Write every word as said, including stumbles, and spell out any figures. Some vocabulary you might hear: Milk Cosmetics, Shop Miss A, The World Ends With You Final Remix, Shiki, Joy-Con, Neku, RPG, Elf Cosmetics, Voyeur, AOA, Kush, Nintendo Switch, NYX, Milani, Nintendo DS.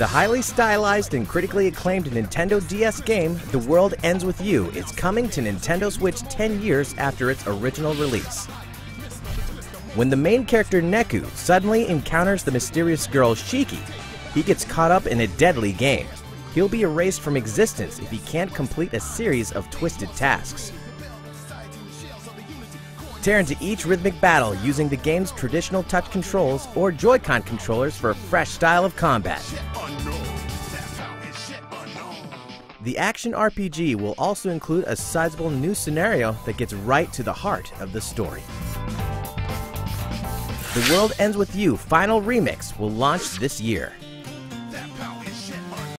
The highly stylized and critically acclaimed Nintendo D S game, The World Ends With You, is coming to Nintendo Switch ten years after its original release. When the main character Neku suddenly encounters the mysterious girl Shiki, he gets caught up in a deadly game. He'll be erased from existence if he can't complete a series of twisted tasks. Tear into each rhythmic battle using the game's traditional touch controls or Joy-Con controllers for a fresh style of combat. The action R P G will also include a sizable new scenario that gets right to the heart of the story. The World Ends With You Final Remix will launch this year.